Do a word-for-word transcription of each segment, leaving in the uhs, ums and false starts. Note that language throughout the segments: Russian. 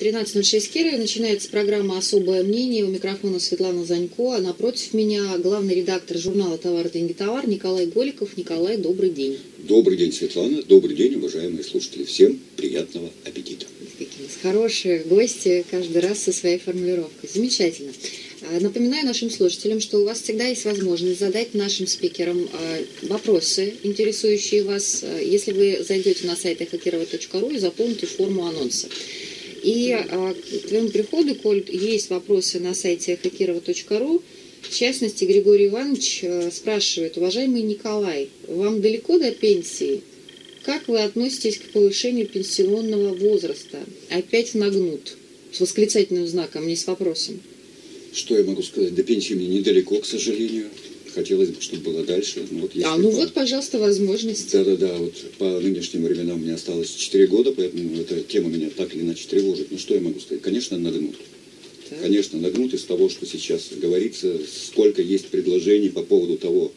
тринадцать ноль шесть Кирове начинается программа «Особое мнение». У микрофона Светлана Занько. А напротив меня главный редактор журнала «Товар. Деньги. Товар» Николай Голиков. Николай, добрый день. Добрый день, Светлана. Добрый день, уважаемые слушатели. Всем приятного аппетита. Какие у нас хорошие гости, каждый раз со своей формулировкой. Замечательно. Напоминаю нашим слушателям, что у вас всегда есть возможность задать нашим спикерам вопросы, интересующие вас, если вы зайдете на сайт эко точка ру и заполните форму анонса. И а, к твоему приходу, коль есть вопросы на сайте хакирова точка ру, в частности, Григорий Иванович а, спрашивает: уважаемый Николай, вам далеко до пенсии? Как вы относитесь к повышению пенсионного возраста? Опять нагнут. С восклицательным знаком, не с вопросом. Что я могу сказать? До пенсии мне недалеко, к сожалению. Хотелось бы, чтобы было дальше. Но вот а, ну по... вот, пожалуйста, возможность. Да-да-да, вот по нынешним временам мне осталось четыре года, поэтому эта тема меня так или иначе тревожит. Ну что я могу сказать? Конечно, нагнут. Так. Конечно, нагнут из того, что сейчас говорится, сколько есть предложений по поводу того,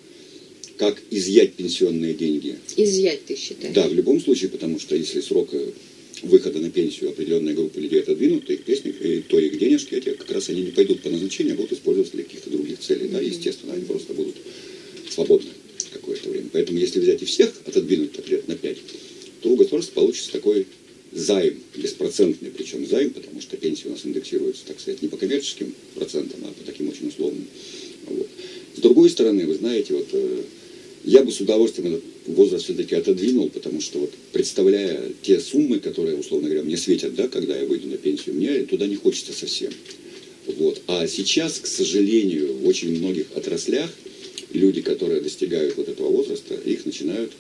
как изъять пенсионные деньги. Изъять, ты считаешь? Да, в любом случае, потому что если срок выхода на пенсию определенной группы людей отодвинут, то их, песни, то их денежки, эти как раз они не пойдут по назначению, а будут использоваться для каких-то других целей. Да, естественно, они просто будут свободны какое-то время. Поэтому если взять и всех отодвинуть, например, на пять, то у государства получится такой займ, беспроцентный, причем займ, потому что пенсии у нас индексируются, так сказать, не по коммерческим процентам, а по таким очень условным. Вот. С другой стороны, вы знаете, вот я бы с удовольствием этот возраст все-таки отодвинул, потому что вот представляя те суммы, которые, условно говоря, мне светят, да, когда я выйду на пенсию, мне туда не хочется совсем. Вот. А сейчас, к сожалению, в очень многих отраслях люди, которые достигают вот этого возраста, их начинают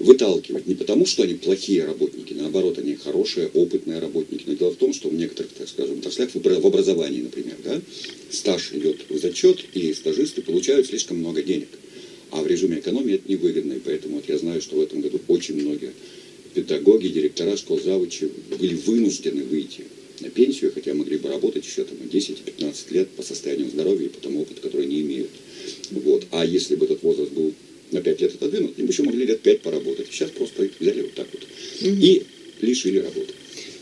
выталкивать. Не потому, что они плохие работники, наоборот, они хорошие, опытные работники. Но дело в том, что в некоторых, так скажем, отраслях, в образовании, например, да, стаж идет в зачет, и стажисты получают слишком много денег. А в режиме экономии это невыгодно, и поэтому вот я знаю, что в этом году очень многие педагоги, директора школ, завучи были вынуждены выйти на пенсию, хотя могли бы работать еще там десять-пятнадцать лет по состоянию здоровья и по тому опыту, который не имеют. Вот. А если бы этот возраст был на пять лет отодвинут, им еще могли лет пять поработать. Сейчас просто их взяли вот так вот угу. и лишили работы.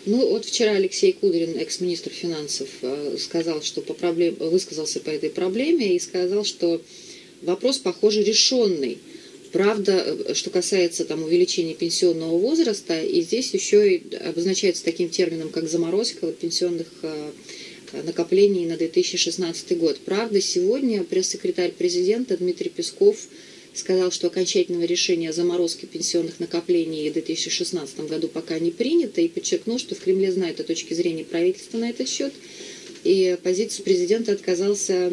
Ну, вот вчера Алексей Кудрин, экс-министр финансов, сказал, что по проблем... высказался по этой проблеме и сказал, что вопрос, похоже, решенный. Правда, что касается там, увеличения пенсионного возраста, и здесь еще и обозначается таким термином, как заморозка вот, пенсионных э, накоплений на две тысячи шестнадцатый год. Правда, сегодня пресс-секретарь президента Дмитрий Песков сказал, что окончательного решения о заморозке пенсионных накоплений в две тысячи шестнадцатом году пока не принято, и подчеркнул, что в Кремле знают о точке зрения правительства на этот счет. И позицию президента отказался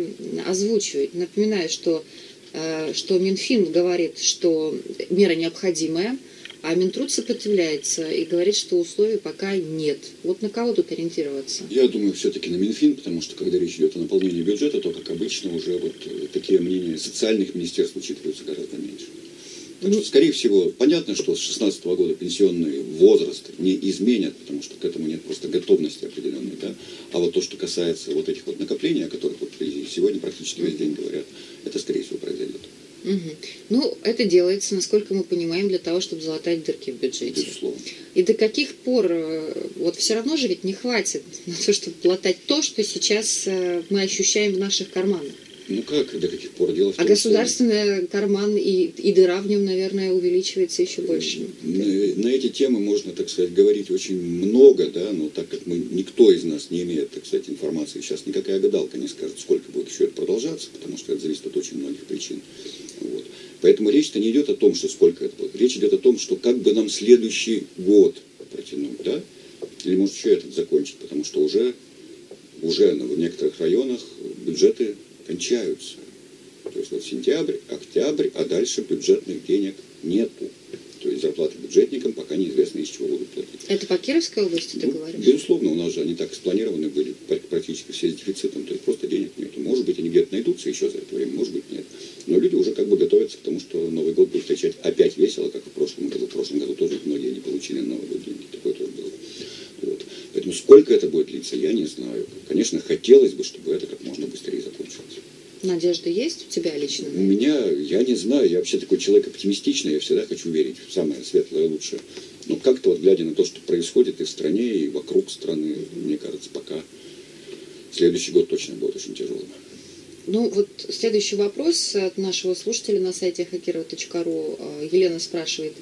озвучивать. Напоминаю, что, что Минфин говорит, что мера необходимая, а Минтруд сопротивляется и говорит, что условий пока нет. Вот на кого тут ориентироваться? Я думаю, все-таки на Минфин, потому что, когда речь идет о наполнении бюджета, то, как обычно, уже вот такие мнения социальных министерств учитываются гораздо меньше. Так что, скорее всего, понятно, что с шестнадцатого года пенсионный возраст не изменят, потому что к этому нет просто готовности определенной, да. А вот то, что касается вот этих вот накоплений, о которых вот сегодня практически весь день говорят, это, скорее всего, произойдет. Угу. Ну, это делается, насколько мы понимаем, для того, чтобы залатать дырки в бюджете. Безусловно. И до каких пор, вот все равно же ведь не хватит на то, чтобы латать то, что сейчас мы ощущаем в наших карманах. Ну как, до каких пор дело в том, а государственный что... карман и, и дыра в нем, наверное, увеличивается еще больше. На, на эти темы можно, так сказать, говорить очень много, да, но так как мы, никто из нас не имеет, так сказать, информации, сейчас никакая гадалка не скажет, сколько будет еще это продолжаться, потому что это зависит от очень многих причин. Вот. Поэтому речь-то не идет о том, что сколько это будет. Речь идет о том, что как бы нам следующий год протянуть, да, или может еще этот закончить, потому что уже, уже в некоторых районах бюджеты кончаются. То есть вот сентябрь, октябрь, а дальше бюджетных денег нету. То есть зарплаты бюджетникам пока неизвестно, из чего будут платить. Это по Кировской области ты ну, говоришь? Безусловно, у нас же они так спланированы были практически все с дефицитом, то есть просто денег нету. Может быть, они где-то найдутся еще за это время, может быть, нет. Но люди уже как бы готовятся к тому, что Новый год будет встречать опять весело, как и в прошлом году. В прошлом году тоже многие не получили на Новый год деньги. Такое тоже было. Вот. Поэтому сколько это будет длиться, я не знаю. Конечно, хотелось бы, чтобы это как можно быстрее закончилось. Надежда есть у тебя лично? У меня, я не знаю, я вообще такой человек оптимистичный, я всегда хочу верить в самое светлое и лучшее. Ну, как-то вот, глядя на то, что происходит и в стране, и вокруг страны, мне кажется, пока следующий год точно будет очень тяжелым. Ну, вот следующий вопрос от нашего слушателя на сайте хакерова точка ру. Елена спрашивает.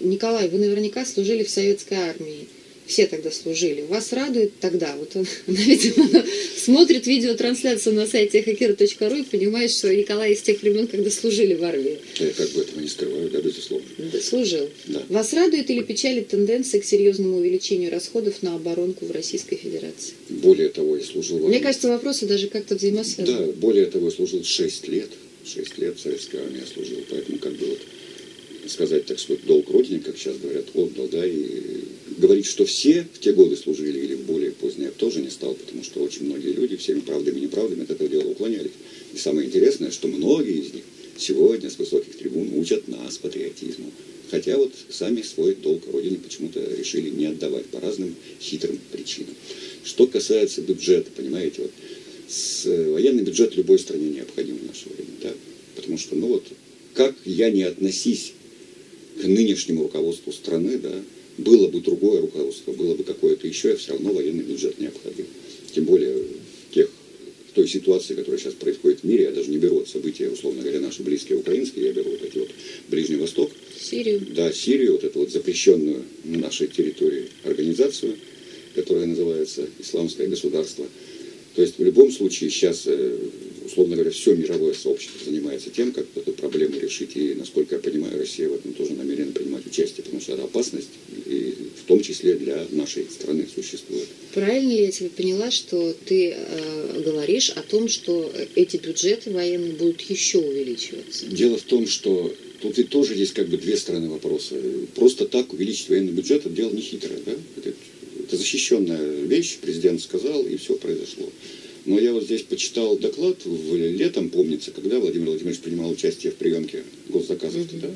Николай, вы наверняка служили в советской армии. Все тогда служили. Вас радует тогда? Вот он, она, видимо, смотрит видеотрансляцию на сайте хакер точка ру и понимает, что Николай из тех времен, когда служили в армии. Я как бы этого не скрываю, да, безусловно. Да, служил. Да. Вас радует или печалит тенденция к серьезному увеличению расходов на оборонку в Российской Федерации? Более того, я служил в армии. Мне кажется, вопросы даже как-то взаимосвязаны. Да, более того, я служил шесть лет. шесть лет в советской армии я служил, поэтому как бы вот... сказать, так сказать, долг Родине, как сейчас говорят, отдал, да, и говорить, что все в те годы служили или в более позднее, я тоже не стал, потому что очень многие люди всеми правдами и неправдами от этого дела уклонялись. И самое интересное, что многие из них сегодня с высоких трибун учат нас патриотизму, хотя вот сами свой долг Родине почему-то решили не отдавать по разным хитрым причинам. Что касается бюджета, понимаете, вот с, военный бюджет любой стране необходим в наше время, да, потому что, ну вот, как я не относись к нынешнему руководству страны, да, было бы другое руководство, было бы какое-то еще, и все равно военный бюджет необходим. Тем более тех, той ситуации, которая сейчас происходит в мире, я даже не беру от события, условно говоря, наши близкие украинские, я беру вот эти вот Ближний Восток. Сирию. Да, Сирию, вот эту вот запрещенную на нашей территории организацию, которая называется Исламское государство. То есть в любом случае сейчас, условно говоря, все мировое сообщество занимается тем, как эту проблему решить. И, насколько я понимаю, Россия в этом тоже намерена принимать участие, потому что это опасность, и в том числе для нашей страны существует. Правильно ли я тебя поняла, что ты э, говоришь о том, что эти бюджеты военные будут еще увеличиваться? Дело в том, что тут и тоже есть как бы две стороны вопроса. Просто так увеличить военный бюджет – это дело не хитрое, да? Это Это защищенная вещь, президент сказал, и все произошло. Но я вот здесь почитал доклад в летом, помнится, когда Владимир Владимирович принимал участие в приемке госзаказов, mm-hmm. да,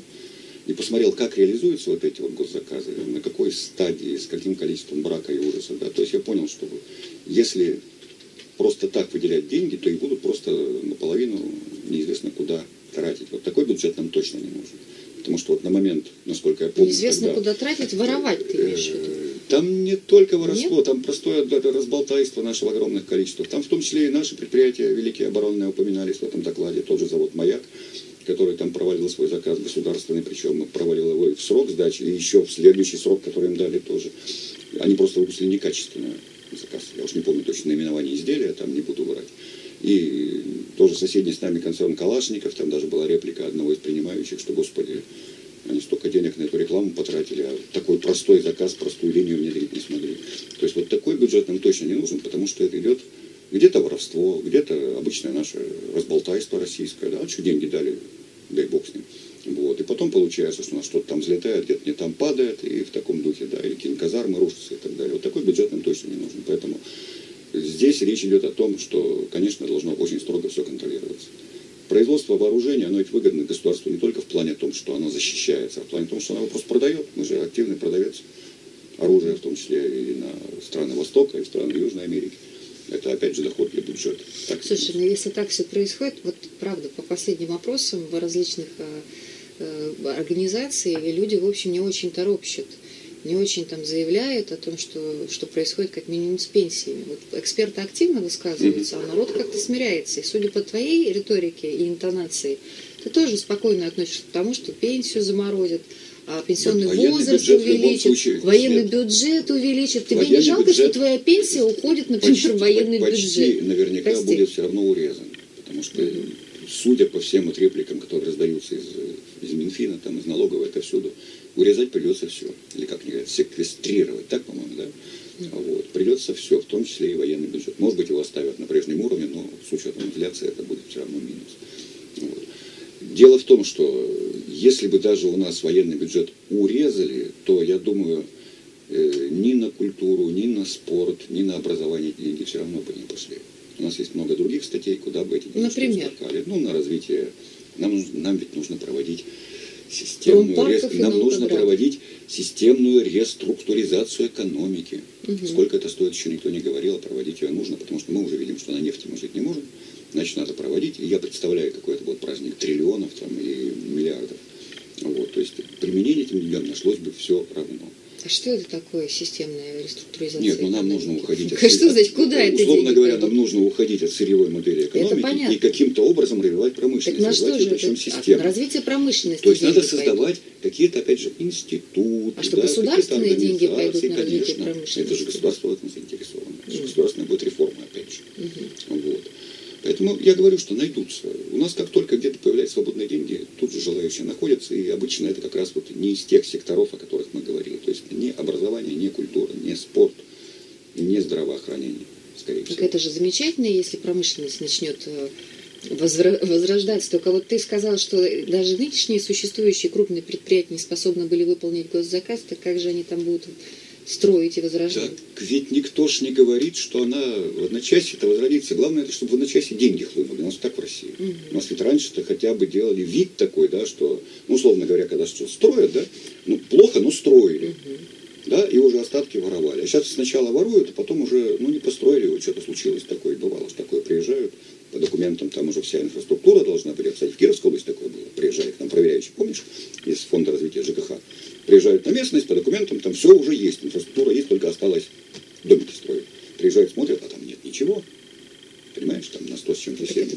и посмотрел, как реализуются вот эти вот госзаказы, на какой стадии, с каким количеством брака и ужаса. Да. То есть я понял, что если просто так выделять деньги, то и будут просто наполовину неизвестно куда тратить. Вот такой бюджет нам точно не нужен. Потому что вот на момент, насколько я помню... Неизвестно, тогда, куда тратить, воровать ты имеешь в виду? Там не только воровство, Нет? там простое разболтайство нашего огромных количества. Там в том числе и наши предприятия великие оборонные упоминались в этом докладе. Тот же завод «Маяк», который там провалил свой заказ государственный, причем провалил его и в срок сдачи, и еще в следующий срок, который им дали тоже. Они просто выпустили некачественный заказ. Я уж не помню точно наименование изделия, там не буду врать. И тоже соседний с нами концерн «Калашников», там даже была реплика одного из принимающих, что, господи, они столько денег на эту рекламу потратили, а такой простой заказ, простую линию внедрить не смогли. То есть вот такой бюджет нам точно не нужен, потому что это идет где-то воровство, где-то обычное наше разболтайство российское, да, что деньги дали, дай бог с ним. Вот. И потом получается, что у нас что-то там взлетает, где-то не там падает, и в таком духе, да, или кинказармы рушатся и так далее. Вот такой бюджет нам точно не нужен, поэтому... Здесь речь идет о том, что, конечно, должно очень строго все контролироваться. Производство вооружения, оно ведь выгодно государству не только в плане том, что оно защищается, а в плане том, что оно просто продает. Мы же активный продавец оружия, в том числе и на страны Востока, и в страны Южной Америки. Это, опять же, доход для бюджета. Так. Слушай, ну если так все происходит, вот правда, по последним опросам в различных э, организаций люди, в общем, не очень торопщат. Не очень там заявляет о том, что, что происходит как минимум с пенсиями. Вот эксперты активно высказываются, а народ как-то смиряется. И судя по твоей риторике и интонации, ты тоже спокойно относишься к тому, что пенсию заморозят, а пенсионный вот, возраст увеличит, военный бюджет увеличит. Тебе военный не жалко, бюджет, что твоя пенсия уходит, например, почти, в военный почти бюджет? Наверняка Прости. будет все равно урезан. Потому что, mm-hmm. судя по всем вот репликам, которые раздаются из, из Минфина, там, из налоговой, это всюду, урезать придется все, или как мне говорят, секвестрировать, так, по-моему, да? Вот. Придется все, в том числе и военный бюджет. Может быть, его оставят на прежнем уровне, но с учетом инфляции это будет все равно минус. Вот. Дело в том, что если бы даже у нас военный бюджет урезали, то, я думаю, ни на культуру, ни на спорт, ни на образование деньги все равно бы не пошли. У нас есть много других статей, куда бы эти деньги ускакали. Ну, на развитие. Нам, нам ведь нужно проводить... Системную ре... Нам нужно брать. проводить системную реструктуризацию экономики. Угу. Сколько это стоит, еще никто не говорил, а проводить ее нужно, потому что мы уже видим, что на нефти мы жить не можем. Значит, надо проводить. И я представляю, какой это будет праздник триллионов там, и миллиардов. Вот, то есть применение этим деньгам нашлось бы все равно. А что это такое системная реструктуризация? Нет, но ну, нам нужно уходить от... Что значит, куда это деньги? Условно говоря, нам нужно уходить от сырьевой модели экономики и каким-то образом развивать промышленность. Так развивать ее, причем систему. Развитие промышленности. То есть надо создавать какие-то, опять же, институты. А что, да, государственные деньги пойдут на развитие промышленности? Это же государство в этом заинтересовано. Mm. Государственная будет реформа, опять же. Mm-hmm. Вот. Поэтому я говорю, что найдутся. У нас как только где-то появляются свободные деньги, тут же желающие находятся, и обычно это как раз вот не из тех секторов, о которых мы говорили. То есть не образование, не культура, не спорт, не здравоохранение, скорее так всего. Так это же замечательно, если промышленность начнет возрождаться. Только вот ты сказал, что даже нынешние существующие крупные предприятия не способны были выполнить госзаказ, так как же они там будут... строить и возрождать. Так ведь никто ж не говорит, что она в одночасье-то возродится. Главное, это, чтобы в одночасье деньги хлынули. У нас так в России. Угу. У нас ведь раньше-то хотя бы делали вид такой, да, что, ну, условно говоря, когда что строят, да, ну, плохо, но строили. Угу. Да, и уже остатки воровали. А сейчас сначала воруют, а потом уже, ну, не построили его, что-то случилось такое, бывало, что такое приезжают. По документам там уже вся инфраструктура должна быть. Кстати, в Кировской области такое было. Приезжали к нам проверяющие, помнишь, из фонда развития ЖКХ. Приезжают на местность, по документам там все уже есть. Инфраструктура есть, только осталось домики строить. Приезжают, смотрят, а там нет ничего. Понимаешь, там на сто с чем-то семь,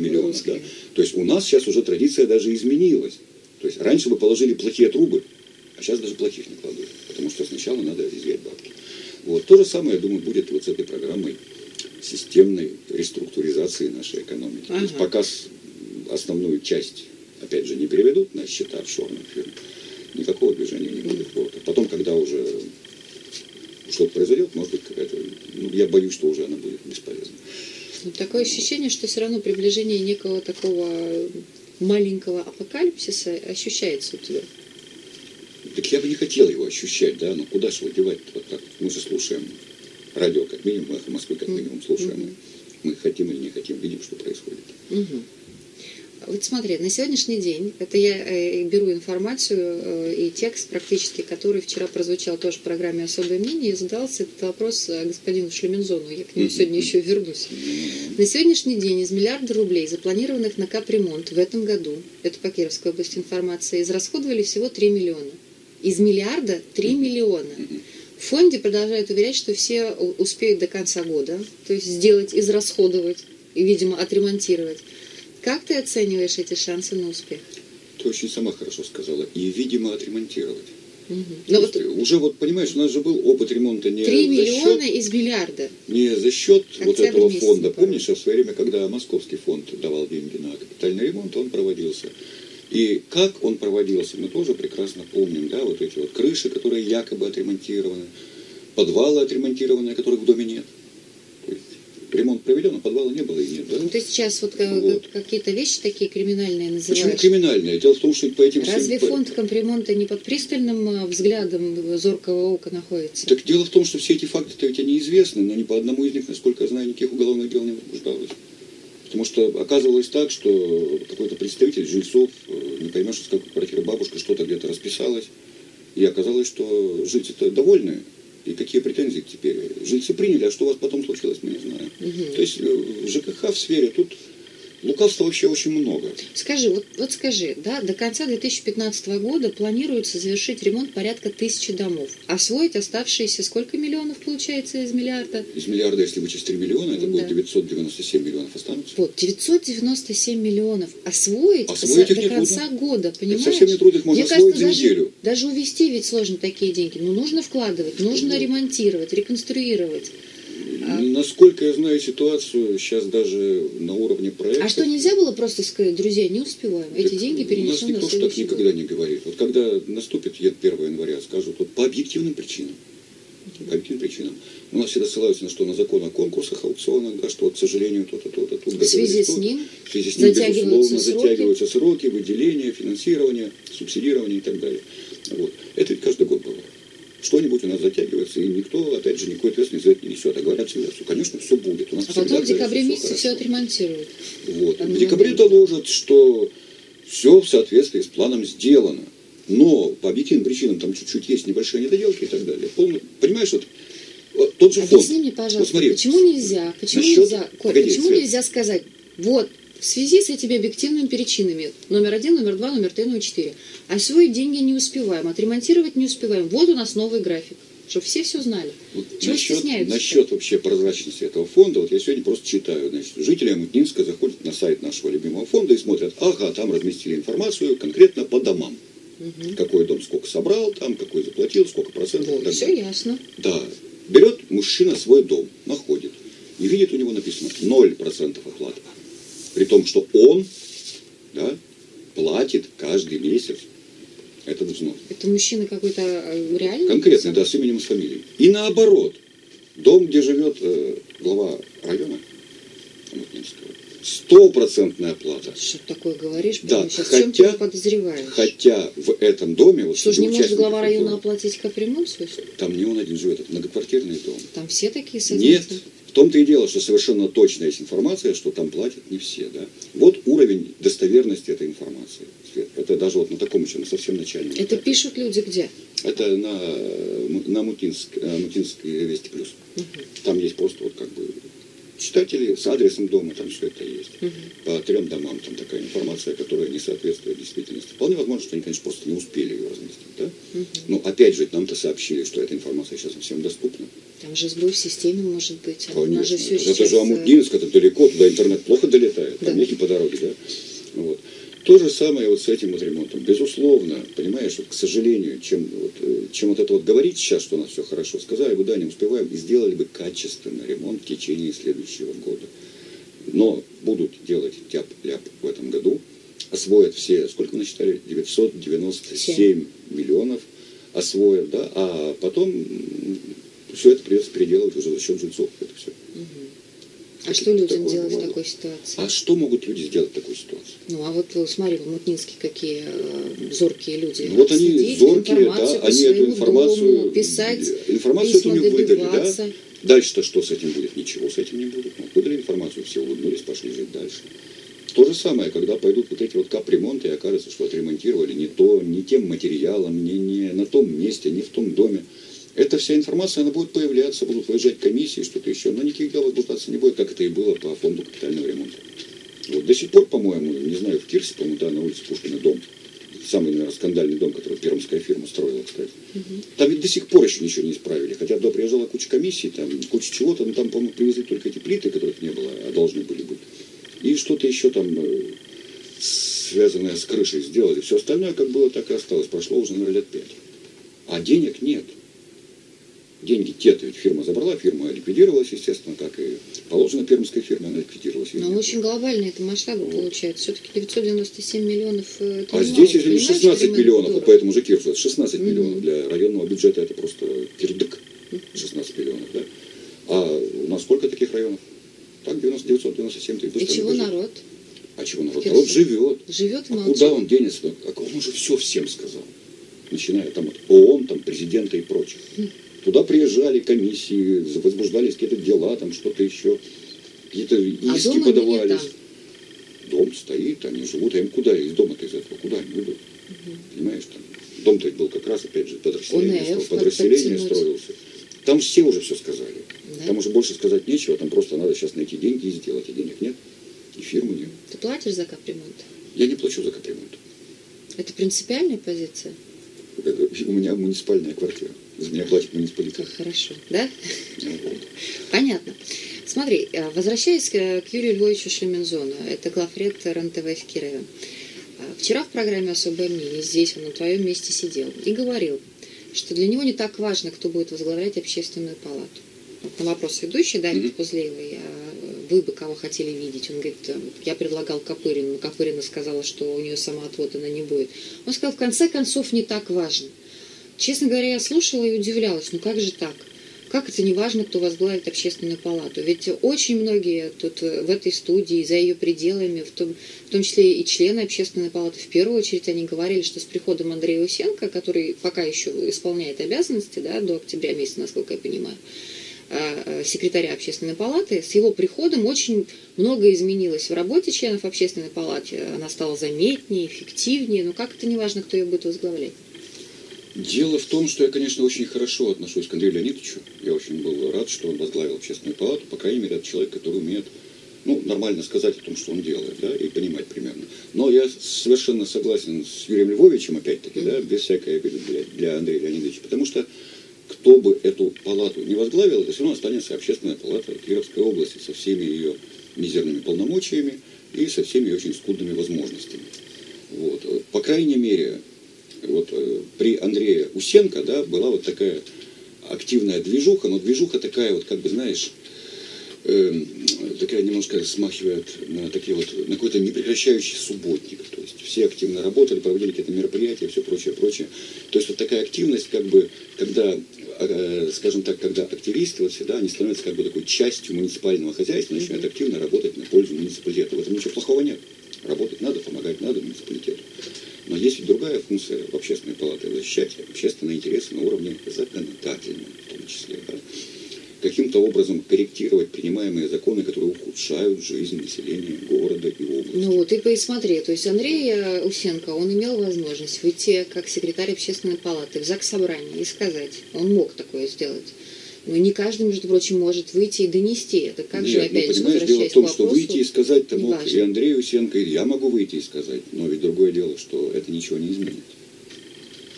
миллионов. Да. То есть у нас сейчас уже традиция даже изменилась. То есть раньше бы положили плохие трубы, а сейчас даже плохих не кладут. Потому что сначала надо изъять бабки. Вот. То же самое, я думаю, будет вот с этой программой системной реструктуризации нашей экономики. Ага. То есть пока основную часть, опять же, не переведут на счета офшорных фирм, никакого движения не будет. Вот. А потом, когда уже что-то произойдет, может быть, какая-то... Ну, я боюсь, что уже она будет бесполезна. Ну, такое ощущение, что все равно приближение некого такого маленького апокалипсиса ощущается у тебя. Так я бы не хотел его ощущать, да, но куда же его девать-то вот так? Мы же слушаем радио, как минимум, эхо Москвы, как минимум, слушаем. Mm-hmm. Мы хотим или не хотим, видим, что происходит. Mm-hmm. Вот смотри, на сегодняшний день, это я беру информацию и текст практически, который вчера прозвучал тоже в программе «Особое мнение», и задался этот вопрос господину Шлемензону, я к нему сегодня еще вернусь. На сегодняшний день из миллиарда рублей, запланированных на капремонт в этом году, это по Кировской области информация, израсходовали всего три миллиона. Из миллиарда три миллиона. В фонде продолжают уверять, что все успеют до конца года, то есть сделать, израсходовать и, видимо, отремонтировать. Как ты оцениваешь эти шансы на успех? Ты очень сама хорошо сказала. И, видимо, отремонтировать. Угу. Вот... Уже вот, понимаешь, у нас же был опыт ремонта не три миллиона счет, из миллиарда. Не за счет Октябрь вот этого месяц, фонда. По-моему. Помнишь, в свое время, когда Московский фонд давал деньги на капитальный ремонт, он проводился. И как он проводился, мы тоже прекрасно помним. Да, вот эти вот крыши, которые якобы отремонтированы, подвалы отремонтированные, которых в доме нет. Ремонт проведен, а подвала не было и нет. Да? Ну, ты сейчас вот, вот. какие-то вещи такие криминальные называешь. Почему криминальные? Дело в том, что по этим... Разве всем... фонд компремонта не под пристальным взглядом зоркого ока находится? Так дело в том, что все эти факты-то ведь они известны, но ни по одному из них, насколько я знаю, никаких уголовных дел не возбуждалось. Потому что оказывалось так, что какой-то представитель жильцов, не поймешь, из какой квартиры бабушка, что-то где-то расписалась, и оказалось, что жильцы-то довольны. И какие претензии теперь? Жильцы приняли, а что у вас потом случилось, мы не знаем. Угу. То есть в ЖКХ, в сфере, тут лукавства вообще очень много. Скажи, вот, вот скажи, да, до конца две тысячи пятнадцатого года планируется завершить ремонт порядка тысячи домов. Освоить оставшиеся сколько миллионов получается из миллиарда? Из миллиарда, если вычесть три миллиона, это да. будет девятьсот девяносто семь миллионов останутся. Вот, девятьсот девяносто семь миллионов освоить, освоить за, до конца трудно. года, понимаешь? Это совсем не трудно, их можно Мне освоить кажется, за даже, неделю. Даже увести ведь сложно такие деньги. Но нужно вкладывать, нужно да. ремонтировать, реконструировать. А... Насколько я знаю ситуацию, сейчас даже на уровне проекта... А что, нельзя было просто сказать, друзья, не успеваем, эти так деньги перенесем на следующий год? У нас никто так никогда не говорит. Вот когда наступит первое января, скажут, вот по объективным причинам, по объективным причинам, у нас всегда ссылаются на что, на закон о конкурсах, аукционах, да, что, вот, к сожалению, то-то, то-то, тут... В связи с ним, в связи с ним затягиваются, сроки. затягиваются сроки, выделения, финансирования, субсидирования и так далее. Вот. Это ведь каждый год бывает. Что-нибудь у нас затягивается, и никто, опять же, никакой ответственности за это не несет. А говорят всегда, что, конечно, все будет. У нас а потом в декабре месяце все, все отремонтируют. Вот. В декабре доложат, что все в соответствии с планом сделано. Но по объективным причинам там чуть-чуть есть небольшие недоделки и так далее. Полный... Понимаешь, вот... Тот же фонд. Объясни мне, пожалуйста, вот, почему нельзя, почему, Насчет... нельзя, Коль, Погоди, почему нельзя сказать, вот, В связи с этими объективными причинами, номер один, номер два, номер три, номер четыре, освоить деньги не успеваем, отремонтировать не успеваем. Вот у нас новый график, чтобы все все знали. Вот чего насчет, стесняются? Насчет вообще прозрачности этого фонда, вот я сегодня просто читаю, значит, жители Омутнинска заходят на сайт нашего любимого фонда и смотрят, ага, там разместили информацию конкретно по домам. Угу. Какой дом сколько собрал, там какой заплатил, сколько процентов. Вот, все далее. Ясно. Да. Берет мужчина свой дом, находит, и видит, у него написано ноль процентов оклада. При том, что он, да, платит каждый месяц этот взнос. Это мужчина какой-то реальный? Конкретный, да, с именем и с фамилией. И наоборот, дом, где живет э, глава района Омутнинского, стопроцентная оплата. Что ты такое говоришь? Да, сейчас хотя, в чем ты подозреваешь? Хотя в этом доме... Вот, что же не может глава района оплатить капремонт свой? Там не он один живет, это многоквартирный дом. Там все такие садятся? Нет. В том-то и дело, что совершенно точно есть информация, что там платят не все. Да? Вот уровень достоверности этой информации. Это даже вот на таком еще, на совсем начальном. Это этапе. Пишут люди где? Это на, на Мутинск, Мутинск Вести плюс. Угу. Там есть просто вот как бы читатели с адресом дома, там все это есть. Угу. По трем домам там такая информация, которая не соответствует действительности. Вполне возможно, что они, конечно, просто не успели ее разместить. Да? Угу. Но опять же, нам-то сообщили, что эта информация сейчас всем доступна. Там же сбой в системе может быть. А конечно, же все это сейчас... же Амурдинск, это далеко, туда интернет плохо долетает, там да. Некий по дороге, да? Вот. То же самое вот с этим вот ремонтом. Безусловно, понимаешь, вот, к сожалению, чем вот, чем вот это вот говорить сейчас, что у нас все хорошо, сказали бы, да, не успеваем, и сделали бы качественный ремонт в течение следующего года. Но будут делать тяп-ляп в этом году, освоят все, сколько мы насчитали, девятьсот девяносто семь миллионов освоят, да, а потом... Все это придется переделывать уже за счет жильцов. Это все. Угу. А что людям делать в такой ситуации? А что могут люди сделать в такой ситуации? Ну, а вот смотри, в Омутнинске какие э, зоркие люди. Ну, вот они сидеть, зоркие, да, они эту информацию... Дому, писать, информацию эту не выдали, да? Дальше-то что с этим будет? Ничего с этим не будет. Ну, выдали информацию, все улыбнулись, пошли жить дальше. То же самое, когда пойдут вот эти вот капремонты, и окажется, что отремонтировали не то, не тем материалом, не, не на том месте, не в том доме. Эта вся информация, она будет появляться, будут выезжать комиссии, что-то еще, но никаких дел возбуждаться не будет, как это и было по фонду капитального ремонта. Вот до сих пор, по-моему, не знаю, в Кирсе, по-моему, да, на улице Пушкина дом, самый, наверное, скандальный дом, который пермская фирма строила, кстати. Угу. Там ведь до сих пор еще ничего не исправили, хотя туда приезжала куча комиссий, там куча чего-то, но там, по-моему, привезли только эти плиты, которых не было, а должны были быть. И что-то еще там, связанное с крышей, сделали. Все остальное, как было, так и осталось. Прошло уже, наверное, лет пять. А денег нет. Деньги те-то ведь фирма забрала, фирма ликвидировалась, естественно, как и положено пермской фирме, она ликвидировалась. Но очень глобальные это масштабы вот. Получается. Все-таки девятьсот девяносто семь миллионов. Это а мало, здесь, если не шестнадцать миллионов, вот по этому же Кирсу, это шестнадцать угу. миллионов для районного бюджета, это просто кирдык. шестнадцать миллионов, да. А у нас сколько таких районов? Так, девятьсот девяносто семь. И, и чего народ? А чего народ? Кирсе. Народ живет. Живет а молча. Куда он денется? Он уже все всем сказал. Начиная там от ООН, там, президента и прочих. Туда приезжали комиссии, возбуждались какие-то дела, там что-то еще, какие-то иски а подавались. Дом стоит, они живут, а им куда из дома-то из этого, куда они идут? Угу. Понимаешь, там дом-то был как раз, опять же, подраселение, подраселение строился. Там все уже все сказали. Да? Там уже больше сказать нечего, там просто надо сейчас найти деньги и сделать, а денег нет, и фирмы нет. Ты платишь за капремонт? Я не плачу за капремонт. Это принципиальная позиция? У меня муниципальная квартира. За меня платит муниципалитет. Хорошо, да? Понятно. Смотри, возвращаясь к Юрию Львовичу Шлемензону, это главред РЕН-ТВ в Кирове. Вчера в программе «Особое мнение», здесь он на твоем месте сидел и говорил, что для него не так важно, кто будет возглавлять общественную палату. Вот на вопрос ведущей Дарьи Пузлеевой, вы бы кого хотели видеть? Он говорит, я предлагал Копырину, но Копырина сказала, что у нее самоотвод она не будет. Он сказал, в конце концов, не так важно. Честно говоря, я слушала и удивлялась, ну как же так? Как это не важно, кто возглавит общественную палату? Ведь очень многие тут в этой студии, за ее пределами, в том, в том числе и члены общественной палаты, в первую очередь они говорили, что с приходом Андрея Усенко, который пока еще исполняет обязанности, да, до октября месяца, насколько я понимаю, секретаря общественной палаты, с его приходом очень многое изменилось в работе членов общественной палаты. Она стала заметнее, эффективнее, но как это не важно, кто ее будет возглавлять? Дело в том, что я, конечно, очень хорошо отношусь к Андрею Леонидовичу. Я очень был рад, что он возглавил общественную палату. По крайней мере, это человек, который умеет ну, нормально сказать о том, что он делает, да, и понимать примерно. Но я совершенно согласен с Юрием Львовичем, опять-таки, да, без всякой обиды для, для Андрея Леонидовича, потому что кто бы эту палату не возглавил, это все равно останется общественная палата Кировской области со всеми ее мизерными полномочиями и со всеми очень скудными возможностями. Вот. По крайней мере, вот при Андрее Усенко, да, была вот такая активная движуха, но движуха такая, вот, как бы, знаешь, э, такая немножко смахивает на такие вот, на какой-то непрекращающий субботник. То есть все активно работали, проводили какие-то мероприятия и все прочее, прочее. То есть вот такая активность, как бы, когда, э, скажем так, когда активисты, вот всегда они становятся как бы такой частью муниципального хозяйства, начинают активно работать на пользу муниципалитета. В этом ничего плохого нет. Работать надо, помогать надо муниципалитету. Но есть ведь другая функция в общественной палате — защищать общественные интересы на уровне законодательном, в том числе, да? Каким-то образом корректировать принимаемые законы, которые ухудшают жизнь населения города и области. Ну вот, и смотри, то есть Андрей Усенко, он имел возможность выйти как секретарь общественной палаты в заксобрание и сказать, он мог такое сделать. Но не каждый, между прочим, может выйти и донести. Это как Нет, же, опять ну, же, понимаешь, дело в том, вопросу, что выйти и сказать-то мог и Андрей Усенко, и я могу выйти и сказать. Но ведь другое дело, что это ничего не изменит.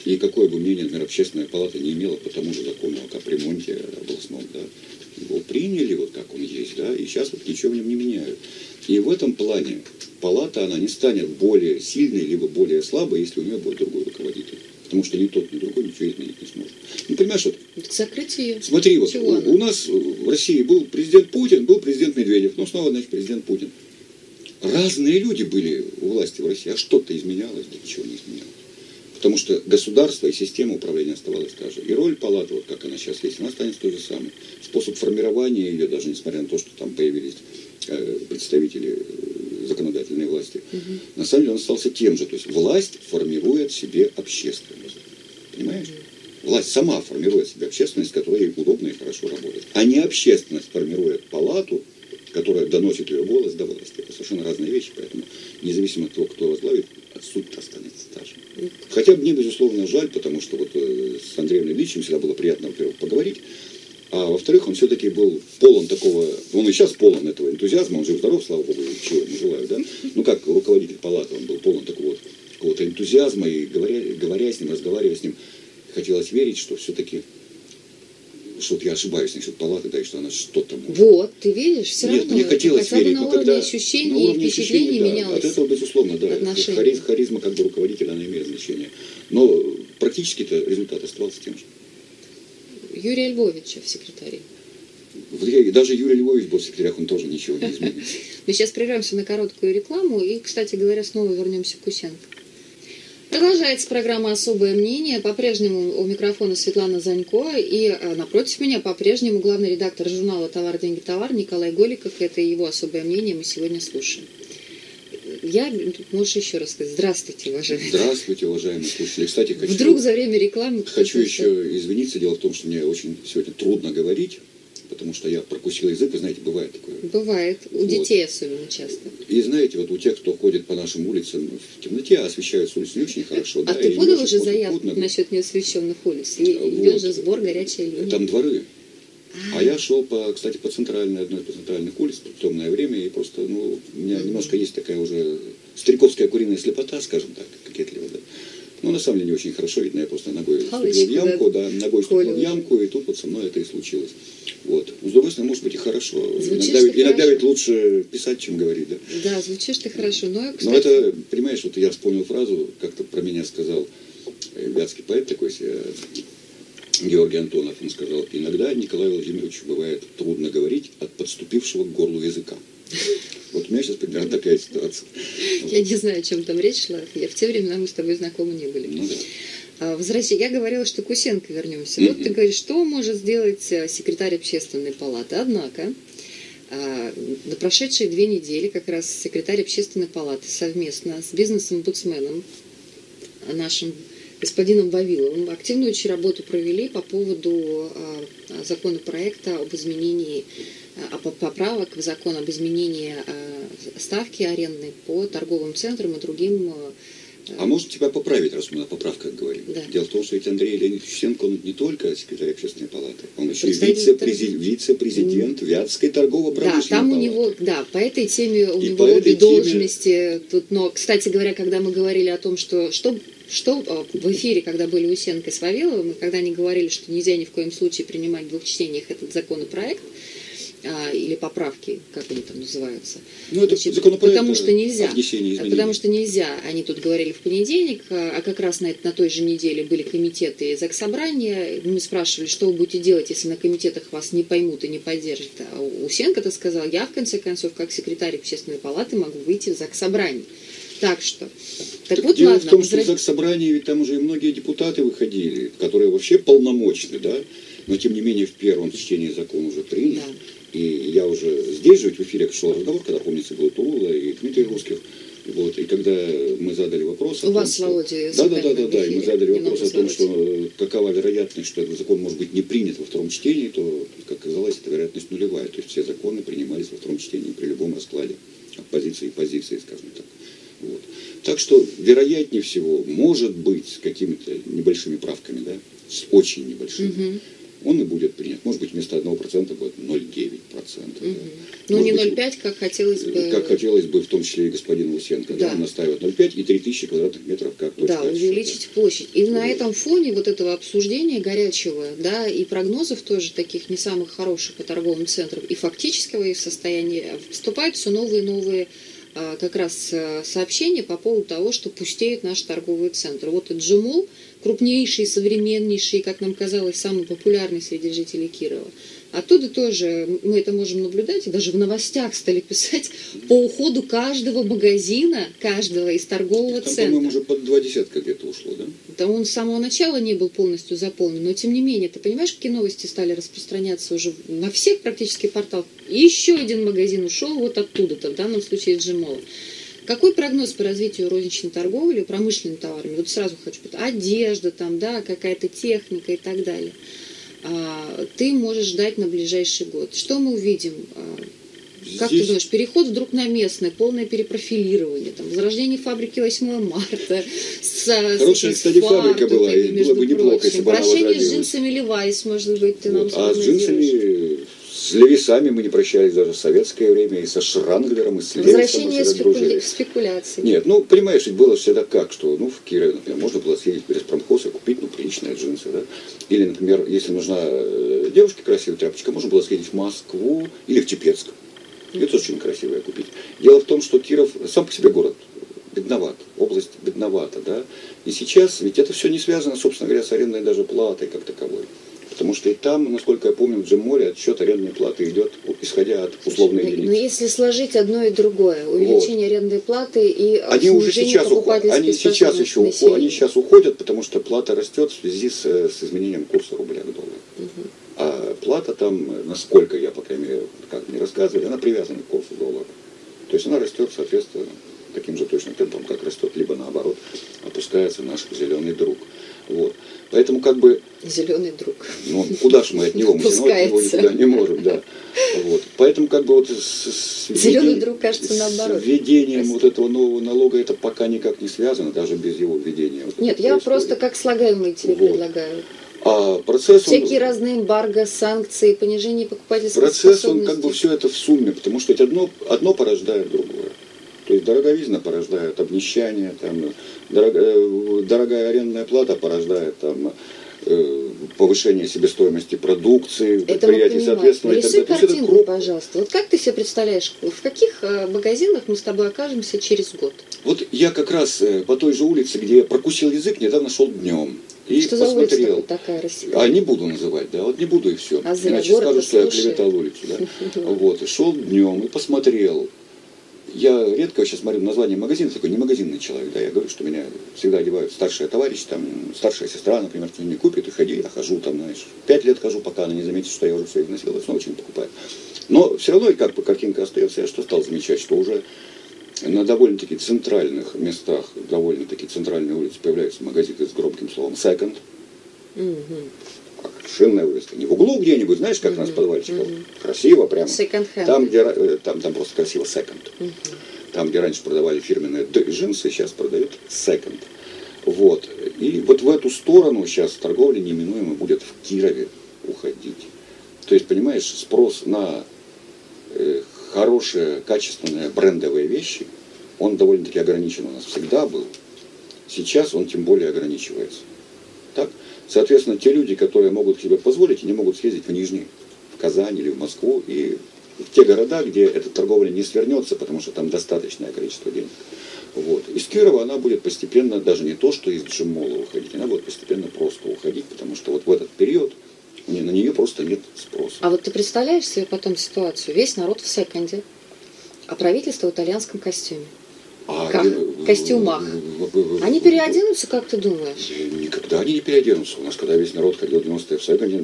И какое бы мнение, например, общественная палата не имела по тому же закону о капремонте областном, да, его приняли вот как он есть, да, и сейчас вот ничего в нем не меняют. И в этом плане палата, она не станет более сильной, либо более слабой, если у нее будет другой руководитель. Потому что ни тот, ни другой ничего изменить не сможет. Ну, понимаешь, вот... Закрытие. Смотри, вот у, у нас в России был президент Путин, был президент Медведев, но снова, значит, президент Путин. Разные люди были у власти в России, а что-то изменялось, да ничего не изменялось. Потому что государство и система управления оставалась та же. И роль палаты, вот как она сейчас есть, она останется той же самой. Способ формирования ее, даже несмотря на то, что там появились э, представители законодательной власти, угу. на самом деле он остался тем же. То есть власть формирует себе общественность. Понимаешь? Угу. Власть сама формирует себе общественность, с которой ей удобно и хорошо работать. А не общественность формирует палату, которая доносит ее голос до власти. Это совершенно разные вещи, поэтому независимо от того, кто возглавит, суть-то останется та же. Угу. Хотя мне, безусловно, жаль, потому что вот с Андреем Леонидовичем всегда было приятно, во-первых, поговорить. А во-вторых, он все-таки был полон такого, он и сейчас полон этого энтузиазма, он жив-здоров, слава богу, чего ему желаю, да? Ну, как руководитель палаты, он был полон такого какого-то энтузиазма, и говоря, говоря с ним, разговаривая с ним, хотелось верить, что все-таки что-то я ошибаюсь насчет палаты, да, и что она что-то может. Вот, ты видишь, все Нет, равно. Мне хотелось верить, на но уровне когда... ощущений на уровне и впечатлений да, менялось. От этого, безусловно, да, харизма, харизма как бы руководителя, она имеет значение. Но практически-то результат оставался тем же. Юрия Львовича в секретаре. Даже Юрий Львович был в секретарях, он тоже ничего не изменил. Мы сейчас прервемся на короткую рекламу и, кстати говоря, снова вернемся к Усенко. Продолжается программа «Особое мнение». По-прежнему у микрофона Светлана Занько. И напротив меня по-прежнему главный редактор журнала «Товар. Деньги. Товар» Николай Голиков. Это его «Особое мнение» мы сегодня слушаем. Я, можешь еще раз сказать. Здравствуйте, уважаемые. Здравствуйте, уважаемые слушатели. Кстати, хочу... Вдруг за время рекламы... Хочу еще извиниться. Дело в том, что мне очень сегодня трудно говорить, потому что я прокусил язык, и, знаете, бывает такое. Бывает. У вот. детей особенно часто. И, знаете, вот у тех, кто ходит по нашим улицам в темноте, освещаются улицы не очень хорошо. А да, ты подал уже заявку на... насчет неосвещенных улиц? И вот. Идет же сбор горячей линии. Там дворы. А я шел, по, кстати, по центральной, одной из центральных улиц, в темное время, и просто, ну, у меня немножко есть такая уже стариковская куриная слепота, скажем так, кокетливая, да. Ну, на самом деле, не очень хорошо видно, я просто ногой ступил в ямку, да, ногой ступил в ямку, и тут вот со мной это и случилось. Вот. С другой стороны, может быть, и хорошо. Иногда, ведь, иногда ведь лучше писать, чем говорить, да? Да, звучишь ты хорошо, но... Кстати... Но это, понимаешь, вот я вспомнил фразу, как-то про меня сказал вятский поэт такой, Георгий Антонов, он сказал, иногда Николаю Владимировичу бывает трудно говорить от подступившего к горлу языка. Вот у меня сейчас примерно такая ситуация. Я не знаю, о чем там речь шла. Я в те времена мы с тобой знакомы не были. Ну, да. Возвращай. Я говорила, что к Усенко вернемся. Mm-hmm. Вот ты говоришь, что может сделать секретарь общественной палаты. Однако, на прошедшие две недели как раз секретарь общественной палаты совместно с бизнес-омбудсменом нашим господином Вавиловым активную очень работу провели по поводу законопроекта об изменении поправок в закон об изменении ставки арендной по торговым центрам и другим А может тебя поправить, раз мы на поправках говорим? Да. Дело в том, что ведь Андрей Леонидович Усенко, он не только секретарь общественной палаты, он еще и вице-президент, вице-президент Вятской торгово-промышленной палаты. Да, там у него, да, по этой теме у и него обе должности. Тут, но, кстати говоря, когда мы говорили о том, что... что Что в эфире, когда были Усенко с Вавиловым, и когда они говорили, что нельзя ни в коем случае принимать в двух чтениях этот законопроект, а, или поправки, как они там называются, ну, это значит, потому что нельзя, потому что нельзя, они тут говорили в понедельник, а как раз на, на той же неделе были комитеты и заксобрания, мы спрашивали, что вы будете делать, если на комитетах вас не поймут и не поддержат, а Усенко-то сказал, я в конце концов, как секретарь общественной палаты, могу выйти в заксобрание. Так что, так, так вот, дело ладно, в том, возра... что в заксобрании ведь там уже и многие депутаты выходили, которые вообще полномочны, да, но тем не менее в первом чтении закон уже принят, да. И я уже здесь же в эфире шел разговор, когда, помнится, был Тула и Дмитрий Русских, вот, и когда мы задали вопрос... У вас, Володя, да, да, да, да, да, и мы задали вопрос о том, что какова вероятность, что этот закон может быть не принят во втором чтении, то, как оказалось, эта вероятность нулевая, то есть все законы принимались во втором чтении при любом раскладе оппозиции и позиции, скажем так. Вот. Так что, вероятнее всего, может быть, с какими-то небольшими правками, да, с очень небольшими, угу. он и будет принят. Может быть, вместо одного процента будет ноль целых девять десятых процента. Угу. Да. Ну, не ноль целых пять десятых, как хотелось бы. Как хотелось бы, в том числе и господин Усенко. Да. Да, он настаивает ноль целых пять десятых и три тысячи квадратных метров как точно. Да, увеличить да. площадь. И вот. На этом фоне вот этого обсуждения горячего, да, и прогнозов тоже таких не самых хороших по торговым центрам, и фактического их состояния, вступают все новые и новые как раз сообщение по поводу того, что пустеют наши торговые центры. Вот и Джумул, крупнейший, современнейший, как нам казалось, самый популярный среди жителей Кирова. Оттуда тоже мы это можем наблюдать, и даже в новостях стали писать по уходу каждого магазина, каждого из торгового там, центра. По-моему, уже под два десятка где-то ушло, да? Да он с самого начала не был полностью заполнен, но тем не менее, ты понимаешь, какие новости стали распространяться уже на всех практически порталах. И еще один магазин ушел вот оттуда-то, в данном случае Джумула. Какой прогноз по развитию розничной торговли, промышленными товарами? Вот сразу хочу сказать, одежда там, да, какая-то техника и так далее. Ты можешь ждать на ближайший год. Что мы увидим? Как Здесь... ты думаешь, переход вдруг на местное, полное перепрофилирование, там, возрождение фабрики восьмого марта. С, Хорошая, с, кстати, фабрика была, и было бы неплохо, если бы она возродилась. Прощение с джинсами Левайс, может быть, ты вот, нам А с джинсами, с Левисами мы не прощались даже в советское время, и со Шранглером, и с Левисом. Возвращение спекуля... спекуляций. Нет, ну, понимаешь, ведь было всегда как, что, ну, в Кирове, например, можно было съездить в переспромхоз и купить, ну, приличные джинсы, да? Или, например, если нужна девушке красивая тряпочка, можно было съездить в Москву или в Типецк. Это очень красивое купить. Дело в том, что Киров сам по себе город бедноват, область бедновата, да. И сейчас ведь это все не связано, собственно говоря, с арендной даже платой как таковой. Потому что и там, насколько я помню, в Джумуле отсчет арендной платы идет, исходя от условной единицы. Но если сложить одно и другое, увеличение вот. арендной платы и они уже сейчас уходят, они сейчас еще уходят, они сейчас уходят, потому что плата растет в связи с, с изменением курса рубля к доллару. Угу. А плата там, насколько я, по крайней мере, как мне рассказывали, она привязана к курсу доллара. То есть она растет, соответственно, таким же точным темпом, как растет, либо наоборот, опускается наш зеленый друг. Вот. Поэтому как бы... Зеленый друг. Ну, куда же мы от него? Мы его никуда не можем, да. Вот. Поэтому как бы вот... С, с Зеленый введением, друг, кажется, наоборот. С введением Прости. вот этого нового налога это пока никак не связано, даже без его введения. Вот Нет, я происходит. просто как слагаемые тебе вот. предлагаю. А процесс... Всякие он, разные эмбарго, санкции, понижение покупательской процесс, способности. Процесс, он как бы все это в сумме, потому что это одно, одно порождает другое. То есть дороговизна порождает обнищание, там, дорог... дорогая арендная плата порождает там, э, повышение себестоимости продукции, предприятий, соответственно. Рисуй картинку, это пожалуйста. Вот как ты себе представляешь, в каких магазинах мы с тобой окажемся через год? Вот я как раз по той же улице, где я прокусил язык, недавно шел днем. И что посмотрел. За такая Россия? А не буду называть, да, вот не буду и все. А Иначе скажу, что я клеветал улицу, да. Вот, и шел днем и посмотрел. Я редко сейчас смотрю название магазина, такой не магазинный человек, да, я говорю, что меня всегда одевают старшие товарищи, там, старшая сестра, например, кто не купит, и ходи, я хожу там, знаешь, пять лет хожу, пока она не заметит, что я уже все их носил, и снова что-нибудь покупаю. Но все равно, как бы, картинка остается, я что стал замечать, что уже на довольно-таки центральных местах, довольно-таки центральной улице появляются магазины с громким словом «секонд». Mm-hmm. Шинная улица, не в углу где-нибудь, знаешь, как mm-hmm. у нас подвальчиков, mm-hmm. красиво прямо, там, где, там, там просто красиво секонд, mm-hmm. Там, где раньше продавали фирменные джинсы, сейчас продают секонд. Вот. И вот в эту сторону сейчас торговля неминуемо будет в Кирове уходить. То есть, понимаешь, спрос на э, хорошие, качественные, брендовые вещи, он довольно-таки ограничен у нас всегда был. Сейчас он тем более ограничивается. Так? Соответственно, те люди, которые могут себе позволить, они могут съездить в Нижний, в Казань или в Москву, и в те города, где эта торговля не свернется, потому что там достаточное количество денег. Вот. Из Кирова она будет постепенно, даже не то, что из Джумула уходить, она будет постепенно просто уходить, потому что вот в этот период на нее просто нет спроса. А вот ты представляешь себе потом ситуацию? Весь народ в секонде, а правительство в итальянском костюме. А, как? В костюмах. Они переоденутся, как ты думаешь? Никогда они не переоденутся. У нас, когда весь народ ходил в девяностые в секонде,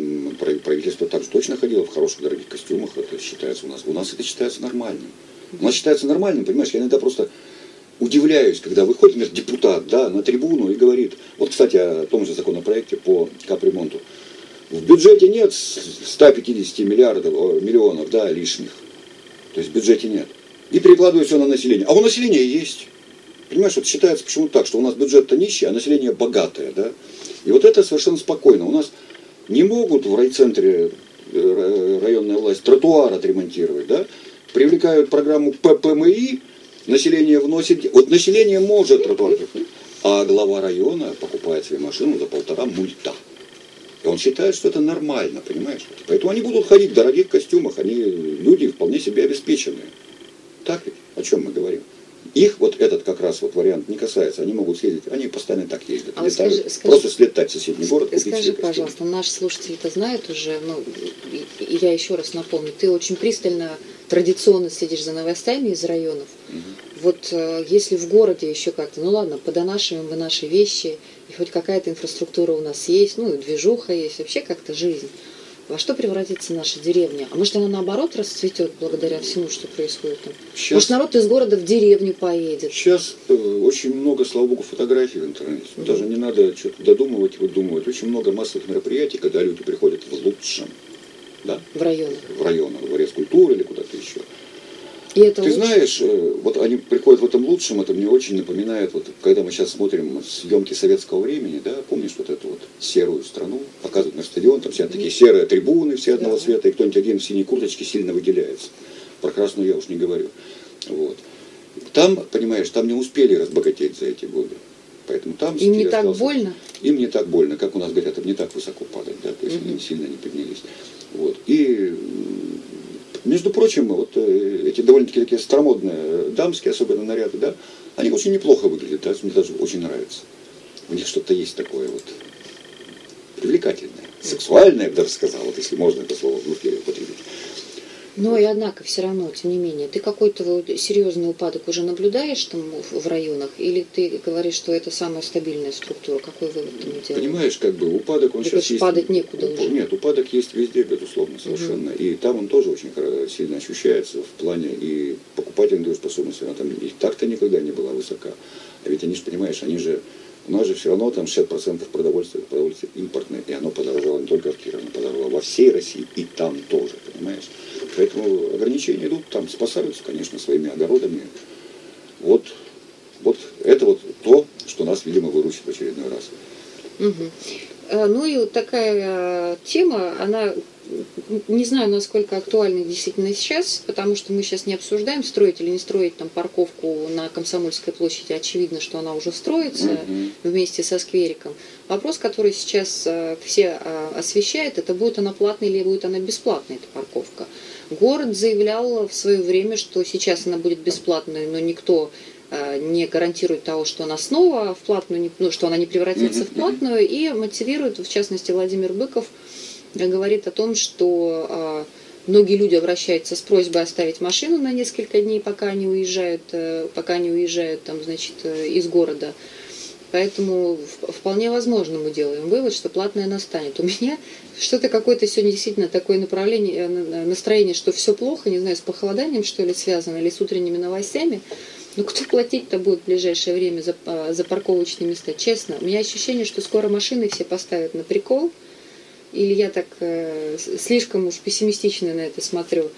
правительство также точно ходило в хороших дорогих костюмах. Это считается у нас. У нас это считается нормальным. У нас считается нормальным, понимаешь? Я иногда просто удивляюсь, когда выходит, например, депутат, да, на трибуну и говорит, вот, кстати, о том же законопроекте по капремонту. В бюджете нет ста пятидесяти миллиардов, миллионов, да, лишних. То есть в бюджете нет. И перекладывает все на население. А у населения есть. Понимаешь, вот считается почему-то так, что у нас бюджет-то нищий, а население богатое, да. И вот это совершенно спокойно. У нас не могут в райцентре районная власть тротуар отремонтировать, да. Привлекают программу П П М И, население вносит... Вот население может тротуар, а глава района покупает себе машину за полтора мульта. И он считает, что это нормально, понимаешь? Поэтому они будут ходить в дорогих костюмах, они люди вполне себе обеспеченные. Так ведь? О чем мы говорим? Их вот этот как раз вот вариант не касается. Они могут съездить, они постоянно так ездят. А летают, скажи, просто слетать в соседний город. Скажи, пожалуйста, наши слушатели-то знают уже, ну, и я еще раз напомню, ты очень пристально, традиционно следишь за новостями из районов. Угу. Вот если в городе еще как-то, ну ладно, подонашиваем вы наши вещи, и хоть какая-то инфраструктура у нас есть, ну и движуха есть, вообще как-то жизнь. Во что превратится наша деревня? А может, она наоборот расцветет благодаря всему, что происходит там? Сейчас... Может, народ из города в деревню поедет? Сейчас э, очень много, слава богу, фотографий в интернете. Mm-hmm. Даже не надо что-то додумывать и выдумывать. Очень много массовых мероприятий, когда люди приходят в лучшем. Да? В районы. В районы, в дворец культуры или куда-то еще. И это Ты лучше? знаешь, э, вот они приходят в этом лучшем, это мне очень напоминает, вот, когда мы сейчас смотрим съемки советского времени, да, помнишь вот эту вот серую страну, показывают на стадион, там все такие серые трибуны, все одного да. цвета, и кто-нибудь один в синей курточке сильно выделяется. Про красную я уж не говорю. Вот. Там, понимаешь, там не успели разбогатеть за эти годы. Поэтому там Им не остался... так больно? Им не так больно, как у нас говорят, им не так высоко падать, да, то есть mm-hmm. они сильно не поднялись. Вот. И... Между прочим, вот эти довольно-таки такие старомодные дамские, особенно наряды, да, они очень неплохо выглядят, да, мне даже очень нравится. У них что-то есть такое вот привлекательное, сексуальное, я бы даже сказал, вот если можно это слово в эфире употребить. Но и однако, все равно, тем не менее, ты какой-то вот серьезный упадок уже наблюдаешь там в районах, или ты говоришь, что это самая стабильная структура? Какой вывод ты мне делаешь? Понимаешь, как бы упадок, он ты сейчас говоришь, есть... падать некуда Уп... уже. Нет, упадок есть везде, безусловно, совершенно. Угу. И там он тоже очень сильно ощущается в плане и покупательной способности. Она там и так-то никогда не была высока. А ведь они же, понимаешь, они же... У нас же все равно там шестьдесят процентов продовольствия, продовольствие импортное, и оно подорожало не только в Кирове, оно подорожало во всей России и там тоже, понимаешь? Поэтому ограничения идут, там спасаются, конечно, своими огородами. Вот, вот это вот то, что нас, видимо, выручит в очередной раз. Угу. Ну и вот такая тема, она, не знаю, насколько актуальна действительно сейчас, потому что мы сейчас не обсуждаем, строить или не строить там парковку на Комсомольской площади. Очевидно, что она уже строится угу. вместе со сквериком. Вопрос, который сейчас все освещают, это будет она платной или будет она бесплатной, эта парковка. Город заявлял в свое время, что сейчас она будет бесплатной, но никто не гарантирует того, что она снова в платную, ну, что она не превратится в платную, и мотивирует, в частности, Владимир Быков говорит о том, что многие люди обращаются с просьбой оставить машину на несколько дней, пока они уезжают, пока они уезжают там, значит, из города. Поэтому вполне возможно мы делаем вывод, что платное настанет. У меня что-то какое-то сегодня действительно такое направление, настроение, что все плохо, не знаю, с похолоданием что ли связано, или с утренними новостями. Ну кто платить-то будет в ближайшее время за, за парковочные места? Честно, у меня ощущение, что скоро машины все поставят на прикол. Или я так э, слишком уж пессимистично на это смотрю.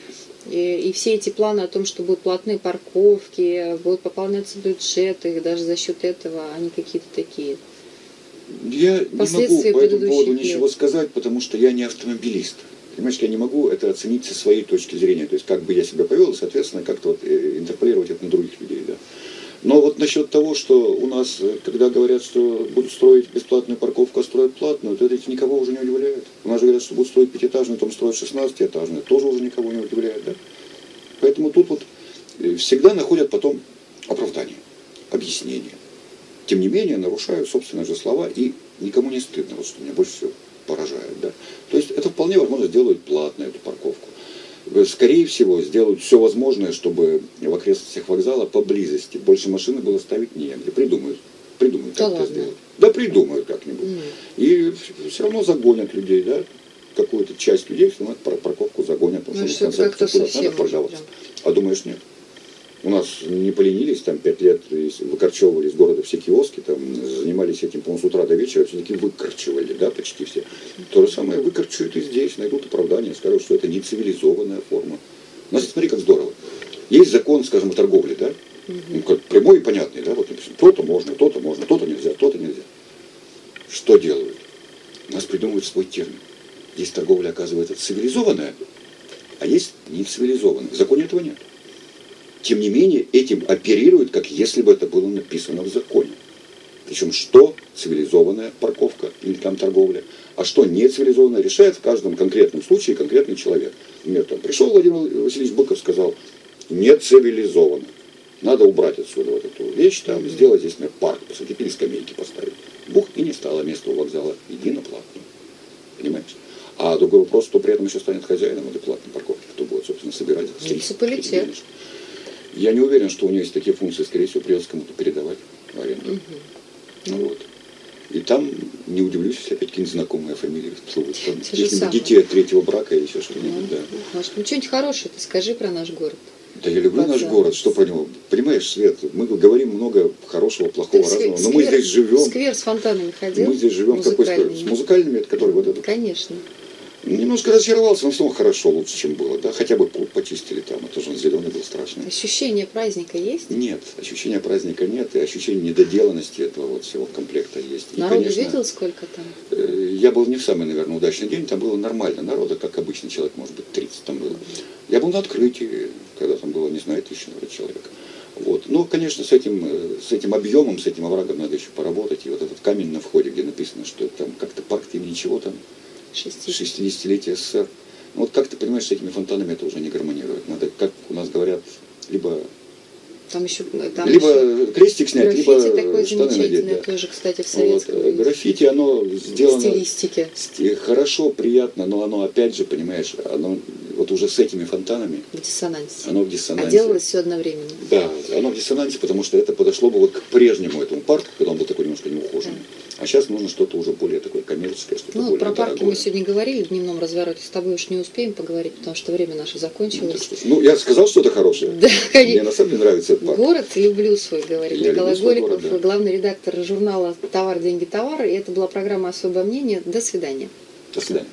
И, и все эти планы о том, что будут платные парковки, будут пополняться бюджеты, даже за счет этого они какие-то такие. Я не могу по этому поводу ничего сказать, потому что я не автомобилист. Понимаете, я не могу это оценить со своей точки зрения. То есть как бы я себя повел, соответственно, как-то вот интерполировать это на других людей. Да. Но вот насчет того, что у нас, когда говорят, что будут строить бесплатную парковку, а строят платную, то это никого уже не удивляет. У нас же говорят, что будут строить пятиэтажную, потом строят шестнадцатиэтажную, тоже уже никого не удивляет. Да? Поэтому тут вот всегда находят потом оправдание, объяснение. Тем не менее, нарушают собственные же слова, и никому не стыдно, вот что меня больше всего поражает. Да? То есть это вполне возможно сделают платно, эту парковку. Скорее всего, сделают все возможное, чтобы в окрестностях вокзала поблизости больше машины было ставить негде. Придумают, придумают, как это сделать. Да придумают как-нибудь. И все равно загонят людей, да? Какую-то часть людей все равно парковку загонят, потому что в конце концов надо продаваться. А думаешь, нет? У нас не поленились, там пять лет выкорчевывали из города все киоски, там занимались этим, по-моему, с утра до вечера, все-таки выкорчевали, да, почти все. То же самое выкорчуют и здесь, найдут оправдание, скажут, что это не цивилизованная форма. У нас, смотри, как здорово. Есть закон, скажем, о торговле, да, ну, как прямой и понятный, да, вот написано, то-то можно, то-то можно, то-то нельзя, то-то нельзя. Что делают? У нас придумывают свой термин. Есть торговля, оказывается, цивилизованная, а есть нецивилизованная. В законе этого нет. Тем не менее, этим оперируют, как если бы это было написано в законе. Причем, что цивилизованная парковка или там торговля, а что не цивилизованная, решает в каждом конкретном случае конкретный человек. Мне там пришел Владимир Васильевич Быков, сказал, не цивилизованно. Надо убрать отсюда вот эту вещь, там, сделать здесь, например, парк, посадить или скамейки поставить. Бух, и не стало места у вокзала. Иди на платную. Понимаешь? А другой вопрос, кто при этом еще станет хозяином этой платной парковки, кто будет, собственно, собирать. Муниципалитет. Я не уверен, что у нее есть такие функции, скорее всего, придется кому-то передавать в аренду. Угу. Ну, вот. И там, не удивлюсь, если опять какие-нибудь знакомые фамилии всплывут. Какие-нибудь детей от третьего брака или еще что-нибудь. Да. Да. Ну, что-нибудь хорошее ты скажи про наш город. Да я люблю Базар. Наш город, что про него. Понимаешь, Свет, мы говорим много хорошего, плохого, ты разного, сквер, но мы здесь живем... Сквер с фонтанами ходил. Мы здесь живем какой с музыкальными, это который вот этот... Конечно. Немножко разочаровался, но все равно хорошо, лучше, чем было. Да? Хотя бы пруд почистили там, а то же он зеленый был страшный. Ощущение праздника есть? Нет, ощущения праздника нет, и ощущение недоделанности этого вот всего комплекта есть. Народ видел сколько там? Я был не в самый, наверное, удачный день, там было нормально народа, как обычно, человек, может быть, тридцать там было. Я был на открытии, когда там было, не знаю, тысяча человек. Вот. Но, конечно, с этим, с этим объемом, с этим оврагом надо еще поработать. И вот этот камень на входе, где написано, что там как-то парк имени чего там, шестидесятилетие СССР. Ну, вот как ты понимаешь, с этими фонтанами это уже не гармонирует. Надо, как у нас говорят, либо, там еще, там либо еще крестик снять, либо штаны надеть. Да. Тоже, кстати, в советском вот. Граффити, оно сделано стилистике. Хорошо, приятно, но оно, опять же, понимаешь, оно вот уже с этими фонтанами. В диссонансе. Оно в диссонансе. А делалось все одновременно. Да, оно в диссонансе, потому что это подошло бы вот к прежнему этому парку, когда он был такой немножко неухоженный. А сейчас нужно что-то уже более такое коммерческое, что-то ну, более про парки дорогое. Мы сегодня говорили в дневном развороте, с тобой уж не успеем поговорить, потому что время наше закончилось. Ну, ну я сказал, что это хорошее. Да, конечно. Мне на самом деле нравится этот парк. Город люблю свой, говорит я Николай Голиков, город, да. Главный редактор журнала «Товар. Деньги. Товар». И это была программа «Особое мнение». До свидания. До свидания.